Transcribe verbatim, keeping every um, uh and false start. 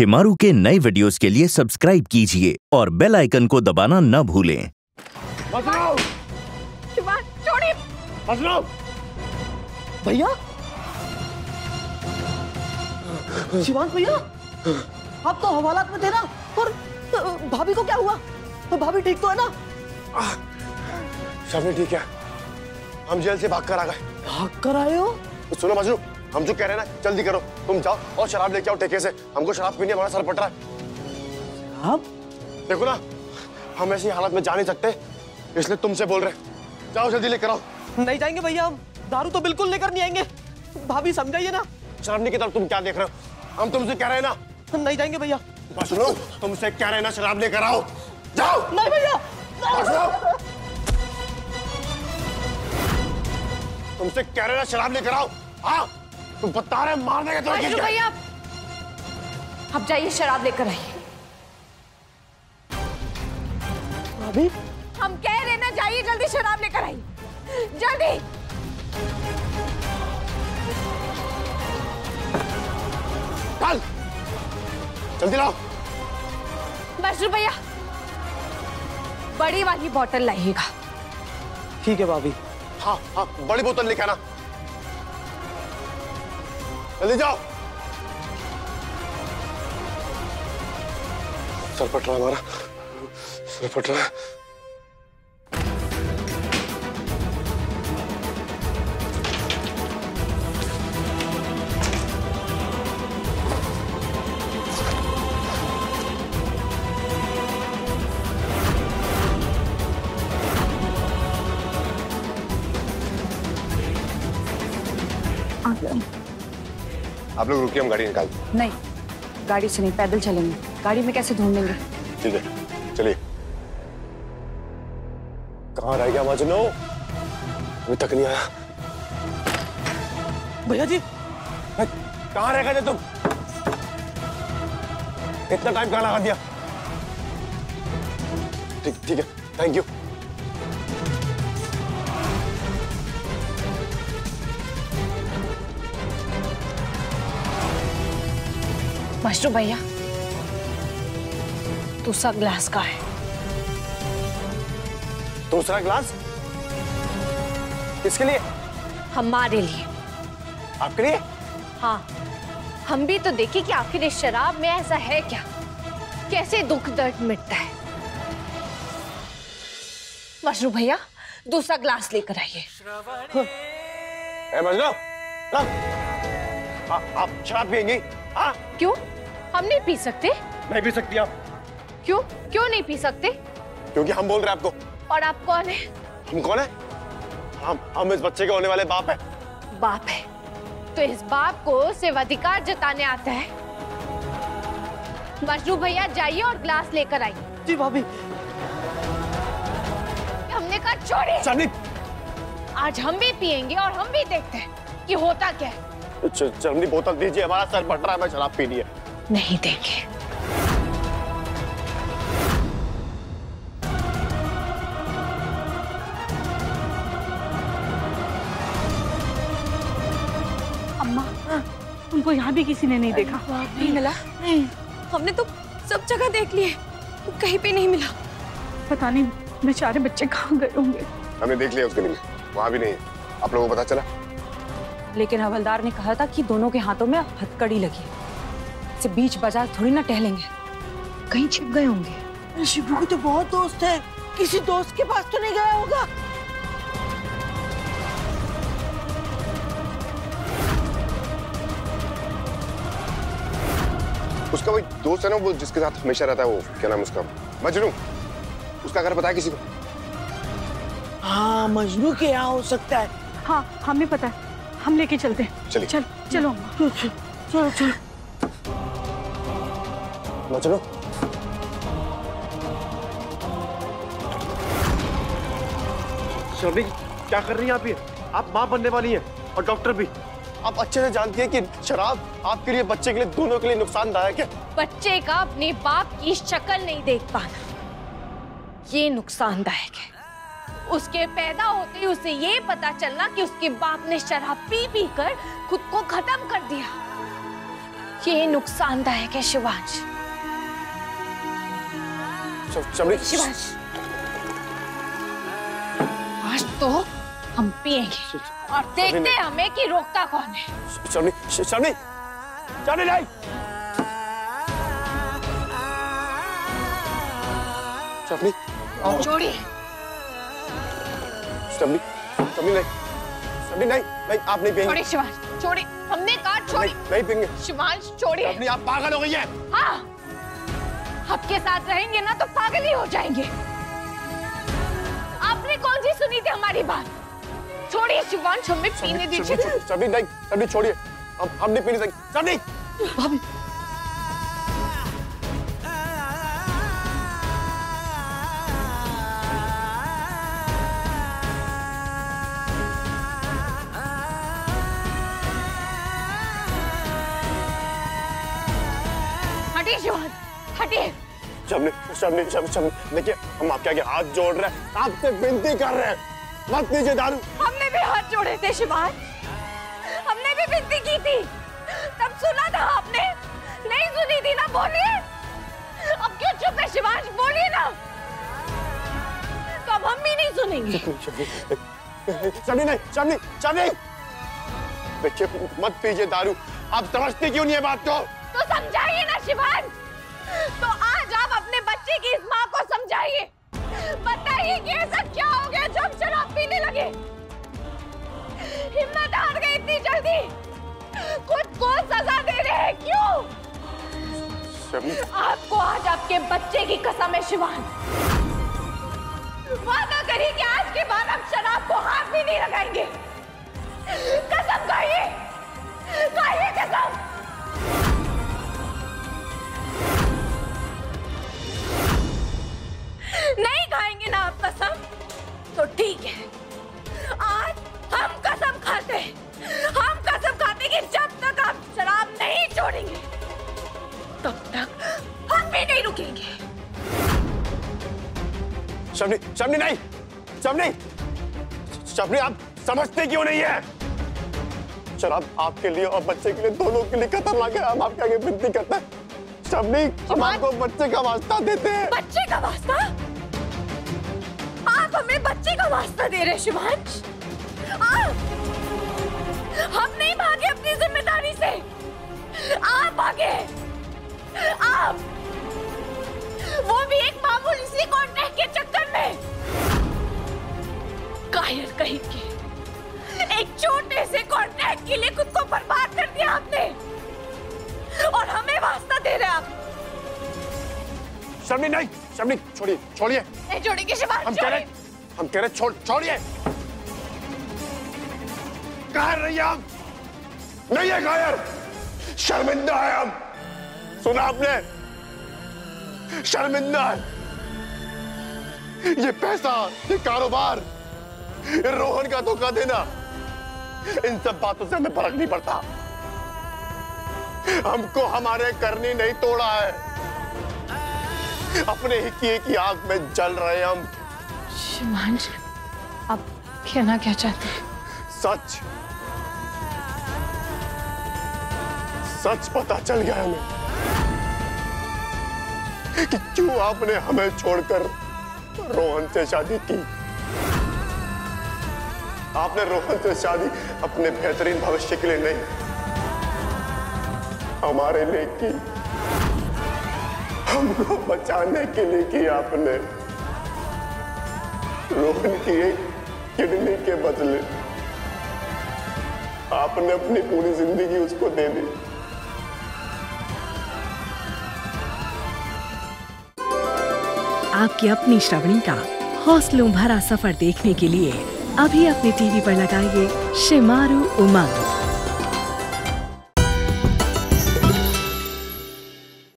शेमारू के नए वीडियोस के लिए सब्सक्राइब कीजिए और बेल आइकन को दबाना न भूलें। भैया शिवांश भैया आप तो हवालात में थे ना, और भाभी को क्या हुआ? भाभी ठीक तो है ना? सबने ठीक है, हम जेल से भाग कर आ गए। भाग कर आए हो? सुनो मजनू, हम जो कह रहे हैं ना जल्दी करो, तुम जाओ और शराब लेके आओ ठेके से, हमको शराब पीने हमारा सर पट रहा है। शराब? देखो ना हम ऐसी हालत में जा नहीं सकते, इसलिए तुमसे बोल रहे जाओ जल्दी लेकर आओ। नहीं जाएंगे भैया, हम दारू तो बिल्कुल लेकर नहीं आएंगे, भाभी समझाइए ना। शराबनी की तरफ तुम क्या देख रहे हो, हम तुमसे कह रहे हैं ना। नहीं जाएंगे भैया। बस लो, तुमसे कह रहे हैं ना शराब लेकर आओ, जाओ। नहीं भैया, तुमसे कह रहे हैं ना शराब लेकर आओ। हाँ तुम बता रहे मार देंगे तुम्हें भैया। आप जाइए शराब लेकर आइए। भाभी हम कह रहे ना जाइए जल्दी शराब लेकर आइए जल्दी। चल जल्दी लाओ। बस भैया बड़ी वाली बोतल लाइएगा। ठीक है भाभी। हाँ हाँ बड़ी बोतल लेके आना, जल्दी जाओ। सर फट रहा हमारा, सर फट रहा। आप लोग रुकिए, हम गाड़ी निकालते। नहीं गाड़ी से नहीं, पैदल चलेंगे, गाड़ी में कैसे ढूंढेंगे। ठीक है चलिए। कहाँ रह गया मजनू, अभी तक नहीं आया। भैया जी कहाँ रह गए तुम, इतना टाइम कहाँ लगा दिया। ठीक ठीक है थैंक यू। मशरूम भैया दूसरा ग्लास का है। दूसरा ग्लास किसके लिए? हमारे लिए। आपके लिए? हाँ हम भी तो देखें कि आखिर इस शराब में ऐसा है क्या, कैसे दुख दर्द मिटता है। मशरूम भैया दूसरा ग्लास लेकर आइए। आप शराब पियेंगी? हाँ क्यों, हम नहीं पी सकते? नहीं पी सकती आप। क्यों क्यों नहीं पी सकते? क्योंकि हम बोल रहे हैं आपको। और आप कौन है? हम कौन है? हम हम इस बच्चे के होने वाले बाप है। बाप है तो इस बाप को सेवाधिकार जताने आता है। मजनू भैया जाइए और ग्लास लेकर आइए। जी भाभी। हमने कहा छोड़िए, आज हम भी पियेंगे और हम भी देखते हैं कि होता क्या है। चरनी बोतल दीजिए, हमारा सर फट रहा है, मैं शराब पीनी है। नहीं देंगे। अम्मा उनको यहाँ भी किसी ने नहीं देखा? नहीं मिला? नहीं, हमने तो सब जगह देख लिए, कहीं पे नहीं मिला। पता नहीं बेचारे बच्चे कहाँ गए होंगे। हमने देख लिया उसके लिए, वहाँ भी नहीं। आप लोगों को पता चला? लेकिन हवलदार ने कहा था कि दोनों के हाथों में हथकड़ी लगी है, बीच बाजार थोड़ी ना टहलेंगे, कहीं छिप गए होंगे। शिबू के तो बहुत दोस्त है, किसी दोस्त के पास तो नहीं गया होगा। उसका वही दोस्त है ना वो जिसके साथ हमेशा रहता है, वो क्या नाम उसका, मजनू। उसका घर पता है किसी को? हाँ मजनू के यहाँ हो सकता है। हाँ हमें पता है, हम लेके चलते हैं। चलिए चल चलो चलो चलो चलो चलो। श्रावणी क्या कर रही हैं आप ये? आप माँ बनने वाली हैं और डॉक्टर भी। आप अच्छे से जानती हैं कि शराब आपके लिए, बच्चे के लिए, दोनों के लिए नुकसानदायक है। बच्चे का अपने बाप की शक्ल नहीं देख पाना ये नुकसानदायक है। उसके पैदा होते ही उसे ये पता चलना कि उसके बाप ने शराब पी पी कर खुद को खत्म कर दिया, ये नुकसानदायक है शिवांश। चमड़ी। शिवांश आज तो हम पिएंगे और देखते हैं हमें कि रोकता कौन है। चमड़ी चमड़ी चमड़ी नहीं। चमड़ी छोड़िए। चमड़ी चमड़ी नहीं चमड़ी नहीं नहीं आप नहीं पिएंगे। शिवांश छोड़िए, हमने कहा छोड़िए। नहीं पिएंगे शिवांश, छोड़िए। अपनी आप पागल हो गई है। हाँ, आपके साथ रहेंगे ना तो पागल ही हो जाएंगे। आपने कौन सी सुनी थी हमारी बात? छोड़िए शिवांश, हमें पीने दीजिए। चमड़ी नहीं, चमड़ी छोड़िए, हम हम नहीं पीने देंगे। चमड़ी भाभी देखिए, हम आपके आगे हाथ जोड़ रहे हैं, आपसे विनती कर रहे हैं, मत दीजिए दारू। हमने भी हाथ जोड़े थे शिवांश, हमने भी विनती की थी, तब सुना था आपने? नहीं सुनी थी ना? बोलिए, अब क्यों चुप है शिवांश? बोलिए ना। तो अब हम भी नहीं सुनेंगे। शबनी नहीं, शबनी, शबनी। देखिए, मत पीजिए दारू। आप समझते क्यों नहीं है बात को? तो समझाइए ना शिवांश। तो आज आप अपने बच्चे की इस माँ को समझाइए, बताइए कि ऐसा क्या हो गया जब शराब पीने लगे, हिम्मत हार गई इतनी जल्दी, खुद को सजा दे रहे हैं क्यों? आपको आज आपके बच्चे की कसम है शिवांश, वादा करिए कि आज के बाद आप शराब को हाथ भी नहीं लगाएंगे। कसम खाइए, खाइए कसम। नहीं खाएंगे ना आप कसम? तो ठीक है, आज हम कसम खाते हैं, हम कसम खाते हैं कि जब तक आप शराब नहीं छोड़ेंगे तब तक हम भी नहीं रुकेंगे। शबनी, शबनी नहीं, शबनी, शबनी आप समझते क्यों नहीं है? शराब आपके लिए और बच्चे के लिए, दोनों के लिए खतरनाक है। हम आपके आगे विनती करते हैं शबनी, हम आपको बच्चे का वास्ता देते हैं। बच्चे का वास्ता? आप हमें बच्चे का वास्ता दे रहे शिवांश? हम नहीं भागे अपनी जिम्मेदारी से, आप भागे। आप, वो भी एक मामूली सी कॉन्ट्रैक्ट के चक्कर में, कायर कहीं के एक छोटे से कॉन्ट्रैक्ट के लिए खुद को बर्बाद कर दिया आपने, और हमें वास्ता दे रहे आप। शबनी नहीं, शबनी छोड़िए, छोड़िए। नहीं छोड़ेंगे शिवांश, हम कह रहे, हम कह रहे छोड़, छोड़िए। कह रही है आप, नहीं है कायर, शर्मिंदा है हम। सुना आपने? शर्मिंदा है। ये पैसा, ये कारोबार, रोहन का धोखा देना, इन सब बातों से हमें फर्क नहीं पड़ता। हमको हमारे करनी नहीं तोड़ा है, अपने ही किए की आग में जल रहे हम। शिवांश, आप कहना क्या चाहते हैं? सच, सच पता चल गया हमें कि क्यों आपने हमें छोड़कर रोहन से शादी की। आपने रोहन से शादी अपने बेहतरीन भविष्य के लिए नहीं, हमारे लिए की, हमको बचाने के लिए की आपने। रोहन की एक किडनी के बदले आपने अपनी पूरी जिंदगी उसको दे दी। आपकी अपनी श्रवणी का हौसलों भरा सफर देखने के लिए अभी अपने टीवी पर लगाइए शिमारू उमंग।